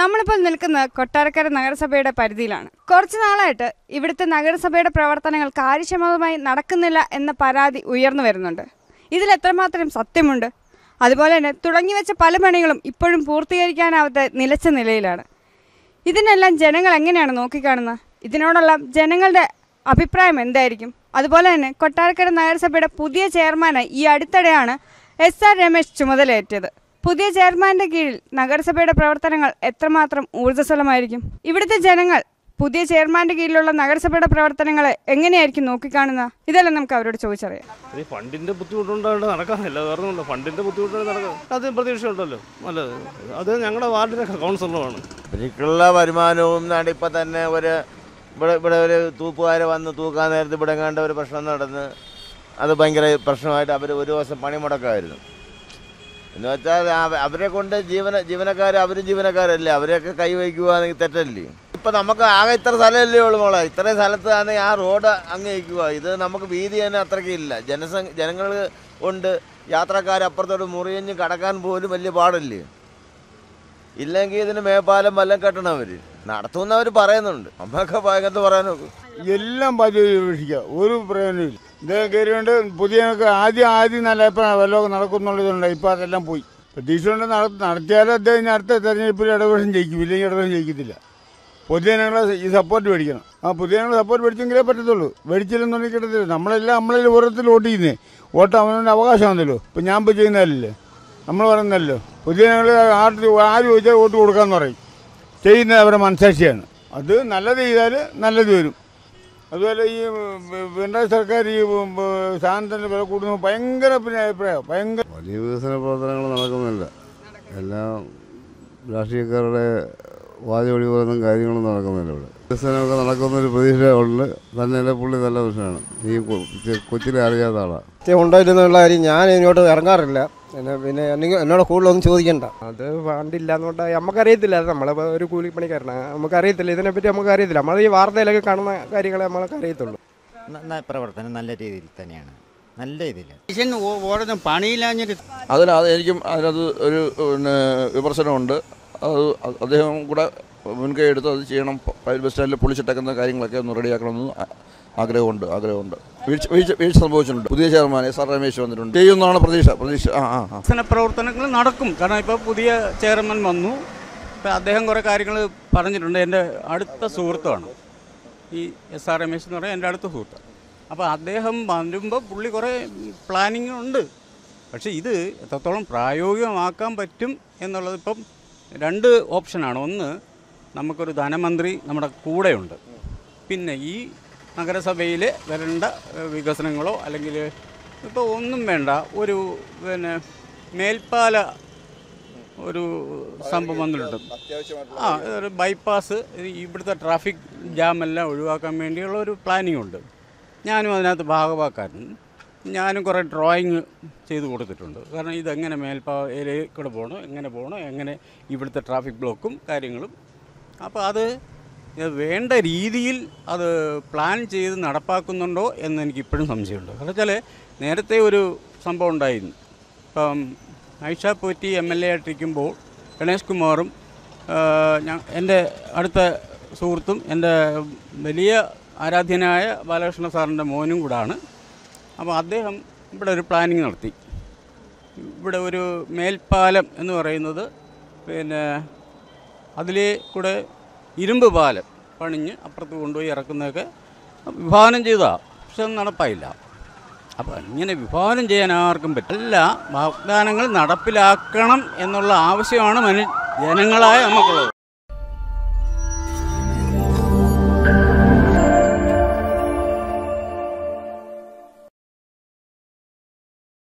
നമ്മളിപ്പോൾ നിൽക്കുന്ന കൊട്ടാരക്കര നഗരസഭയുടെ പരിധിയിലാണ്. കുറച്ചു നാളായിട്ട് ഇവിടുത്തെ നഗരസഭയുടെ പ്രവർത്തനങ്ങൾ കാര്യക്ഷമമായി നടക്കുന്നില്ല എന്ന പരാതി ഉയർന്നു വരുന്നുണ്ട്. ഇതിലെത്രമാത്രം സത്യമുണ്ട്? അതുപോലെ തന്നെ തുടങ്ങിവെച്ച പല പണികളും ഇപ്പോഴും പൂർത്തീകരിക്കാനാവാതെ നിലച്ച നിലയിലാണ്. ഇതിനെല്ലാം ജനങ്ങൾ എങ്ങനെയാണ് നോക്കിക്കാണുന്നത്? ഇതിനോടുള്ള ജനങ്ങളുടെ അഭിപ്രായം എന്തായിരിക്കും? അതുപോലെ തന്നെ കൊട്ടാരക്കര നഗരസഭയുടെ പുതിയ ചെയർമാനായി ഈ അടുത്തിടെയാണ് SR രമേശ് ചുമതലയേറ്റത്. പുതിയ ചെയർമാന്റെ കീഴിൽ നഗരസഭയുടെ പ്രവർത്തനങ്ങൾ എത്രമാത്രം ഊർജ്ജസ്വലമായിരിക്കും? ഇവിടുത്തെ ജനങ്ങൾ പുതിയ ചെയർമാന്റെ കീഴിലുള്ള നഗരസഭയുടെ പ്രവർത്തനങ്ങളെ എങ്ങനെയായിരിക്കും നോക്കിക്കാണുന്നത്? ഇതെല്ലാം നമുക്ക് അവരോട് ചോദിച്ചറിയാം. ഫണ്ടിന്റെ ബുദ്ധിമുട്ടുണ്ടായിട്ട് നടക്കാനില്ല, കാരണം ഫണ്ടിന്റെ ബുദ്ധിമുട്ടാണ് നടക്കുന്നത്. അത് പ്രതീക്ഷയുണ്ടല്ലോ, നല്ലത്. അത് ഞങ്ങളുടെ വാർഡിലെ കൗൺസിലറാണ്. ഇവർക്കുള്ള വരുമാനവും ഇപ്പം തന്നെ ഇവിടെ ഒരു തൂപ്പുകാരെ വന്ന് തൂക്കാൻ നേരത്ത് ഇവിടെ കണ്ട ഒരു പ്രശ്നം നടന്ന് അത് ഭയങ്കര പ്രശ്നമായിട്ട് അവർ ഒരു ദിവസം പണിമുടക്കായിരുന്നു. എന്ന് വെച്ചാൽ അവരെ കൊണ്ട് ജീവനക്കാരല്ലേ, അവരെയൊക്കെ കൈവയ്ക്കുകയാണെങ്കിൽ തെറ്റല്ലേ? ഇപ്പം നമുക്ക് ആകെ ഇത്ര സ്ഥലമല്ലേ ഉള്ളൂ മോളെ, ഇത്രയും സ്ഥലത്താണെങ്കിൽ ആ റോഡ് അങ്ങ് വയ്ക്കുക. ഇത് നമുക്ക് വീതി തന്നെ അത്രയ്ക്കില്ല, ജനങ്ങൾ കൊണ്ട് യാത്രക്കാരപ്പുറത്തോട് മുറിഞ്ഞ് കടക്കാൻ പോലും വലിയ പാടില്ലേ. ഇല്ലെങ്കിൽ ഇതിന് മേപ്പാലം വല്ലം കെട്ടണം. അവർ നടത്തുന്നവർ പറയുന്നുണ്ട്, നമ്മൾക്ക് ഭാഗത്ത് പറയാൻ നോക്കും. എല്ലാം പരിശോധിക്കുക, ഒരു പ്രയോജനമില്ല. ഇത് കയറിയുണ്ട് പുതിയവർക്ക് ആദ്യം നല്ല വല്ലതൊക്കെ നടക്കുന്നുള്ളതുകൊണ്ട് ഇപ്പോൾ അതെല്ലാം പോയി. പ്രതീക്ഷ കൊണ്ട് നടത്തിയാലും അദ്ദേഹം ഇനി അടുത്ത തെരഞ്ഞെടുപ്പിൽ ഇടപെടും ജയിക്കും, ഇല്ലെങ്കിൽ ഇടപെടും ജയിക്കത്തില്ല. പൊതുജനങ്ങളെ ഈ സപ്പോർട്ട് മേടിക്കണം. ആ പൊതുജനങ്ങളെ സപ്പോർട്ട് മേടിച്ചെങ്കിലേ പറ്റത്തുള്ളൂ. മേടിച്ചില്ലെന്നുണ്ടെങ്കിൽ കിട്ടത്തില്ല. നമ്മളെല്ലാം ഓരോരുത്തർ വോട്ട് ചെയ്യുന്നേ, വോട്ട് അവനവൻ്റെ അവകാശമാണല്ലോ. ഇപ്പം ഞാൻ ഇപ്പോൾ ചെയ്യുന്നതല്ലേ, നമ്മൾ പറയുന്നല്ലോ. പൊതുജനങ്ങൾ ആര് ചോദിച്ചാൽ വോട്ട് കൊടുക്കാമെന്ന് പറയും, ചെയ്യുന്നത് അവരുടെ മനസാക്ഷിയാണ്. അത് നല്ലത് ചെയ്താൽ നല്ലത് വരും. അതുപോലെ ഈ പിണറായി സർക്കാർ ഈ സാധനത്തിൻ്റെ വില കൂടുന്ന ഭയങ്കര അഭിപ്രായം ഭയങ്കര. വലിയ വികസന പ്രവർത്തനങ്ങൾ നടക്കുന്നില്ല, എല്ലാം രാഷ്ട്രീയക്കാരുടെ വാചകോടികളും കാര്യങ്ങളും നടക്കുന്നില്ല. ഇവിടെ വികസനമൊക്കെ നടക്കുന്നൊരു പ്രതീക്ഷ ഉണ്ട് തന്നെ. പുള്ളി നല്ല പ്രശ്നമാണ്, ഈ കൊച്ചിലെ അറിയാത്ത ആളാണ്. ഉണ്ടായിരുന്നുള്ള കാര്യം ഞാൻ ഇങ്ങോട്ട് ഇറങ്ങാറില്ല. പിന്നെ എന്നോട് കൂടുതലൊന്നും ചോദിക്കണ്ട. അത് ഫണ്ടില്ല എന്നുകൊണ്ട് നമുക്കറിയത്തില്ല. അത് നമ്മളെ ഒരു കൂലിപ്പണിക്കാരനാണ്, നമുക്കറിയത്തില്ല ഇതിനെപ്പറ്റി. നമുക്കറിയത്തില്ല, നമ്മൾ ഈ വാർത്തയിലൊക്കെ കാണുന്ന കാര്യങ്ങളെ നമ്മളൊക്കെ അറിയത്തുള്ളൂ. പ്രവർത്തനം നല്ല രീതിയിൽ തന്നെയാണ്, നല്ല രീതിയിൽ ഓടുന്ന പണിയില്ലാഞ്ഞിട്ട് അതിനത് എനിക്കും അതിനത് ഒരു വിമർശനമുണ്ട്. അത് അദ്ദേഹം കൂടെ മുൻകൈ എടുത്ത് അത് ചെയ്യണം. ബസ് സ്റ്റാൻഡിൽ പൊളിച്ചിട്ടേക്കുന്ന കാര്യങ്ങളൊക്കെ ഒന്ന് റെഡിയാക്കണമെന്ന് ആഗ്രഹമുണ്ട്. വീഴ്ച സംഭവിച്ചിട്ടുണ്ട്. പുതിയ ചെയർമാൻ SR രമേശ് വന്നിട്ടുണ്ട്, ചെയ്യുന്നതാണ് പ്രതീക്ഷ. വികസന പ്രവർത്തനങ്ങൾ നടക്കും, കാരണം ഇപ്പോൾ പുതിയ ചെയർമാൻ വന്നു. ഇപ്പം അദ്ദേഹം കുറേ കാര്യങ്ങൾ പറഞ്ഞിട്ടുണ്ട്. എൻ്റെ അടുത്ത സുഹൃത്താണ് ഈ SR രമേശ് എന്ന് പറഞ്ഞാൽ, എൻ്റെ അടുത്ത സുഹൃത്താണ്. അപ്പോൾ അദ്ദേഹം വരുമ്പോൾ പുള്ളി കുറേ പ്ലാനിങ് ഉണ്ട്. പക്ഷേ ഇത് എത്രത്തോളം പ്രായോഗികമാക്കാൻ പറ്റും എന്നുള്ളത് ഇപ്പം രണ്ട് ഓപ്ഷനാണ്. ഒന്ന്, നമുക്കൊരു ധനമന്ത്രി നമ്മുടെ കൂടെയുണ്ട്. പിന്നെ ഈ നഗരസഭയിൽ വരേണ്ട വികസനങ്ങളോ അല്ലെങ്കിൽ ഇപ്പോൾ ഒന്നും വേണ്ട, ഒരു പിന്നെ മേൽപ്പാല ഒരു സംഭവം വന്നിട്ടുണ്ട്. ഒരു ബൈപ്പാസ്, ഇവിടുത്തെ ട്രാഫിക് ജാമെല്ലാം ഒഴിവാക്കാൻ വേണ്ടിയുള്ള ഒരു പ്ലാനിങ് ഉണ്ട്. ഞാനും അതിനകത്ത് ഭാഗവാക്കാരൻ. ഞാനും കുറേ ഡ്രോയിങ് ചെയ്ത് കൊടുത്തിട്ടുണ്ട്. കാരണം ഇതെങ്ങനെ മേൽപ്പാലയിൽ കൂടെ പോകണം, എങ്ങനെ ഇവിടുത്തെ ട്രാഫിക് ബ്ലോക്കും കാര്യങ്ങളും. അപ്പോൾ അത് വേണ്ട രീതിയിൽ അത് പ്ലാൻ ചെയ്ത് നടപ്പാക്കുന്നുണ്ടോ എന്ന് എനിക്കിപ്പോഴും സംശയമുണ്ട്. കാരണം വെച്ചാൽ നേരത്തെ ഒരു സംഭവം ഉണ്ടായിരുന്നു. ഇപ്പം ഐഷ പോറ്റി MLA ആയിട്ടിരിക്കുമ്പോൾ ഗണേഷ് കുമാറും എൻ്റെ അടുത്ത സുഹൃത്തും എൻ്റെ വലിയ ആരാധ്യനായ ബാലകൃഷ്ണ സാറിൻ്റെ മോനും കൂടാണ്. അപ്പോൾ അദ്ദേഹം ഇവിടെ ഒരു പ്ലാനിങ് നടത്തി. ഇവിടെ ഒരു മേൽപ്പാലം എന്ന് പറയുന്നത്, പിന്നെ അതിലെ കൂടെ ഇരുമ്പ് പാലം പണിഞ്ഞ് അപ്പുറത്ത് കൊണ്ടുപോയി ഇറക്കുന്നതൊക്കെ വിഭാവനം ചെയ്തതാണ്. പക്ഷെ അത് നടപ്പായില്ല. അപ്പോൾ ഇങ്ങനെ വിഭാവനം ചെയ്യാൻ ആർക്കും പറ്റില്ല. വാഗ്ദാനങ്ങൾ നടപ്പിലാക്കണം എന്നുള്ള ആവശ്യമാണ് ജനങ്ങളായ നമുക്കുള്ളത്.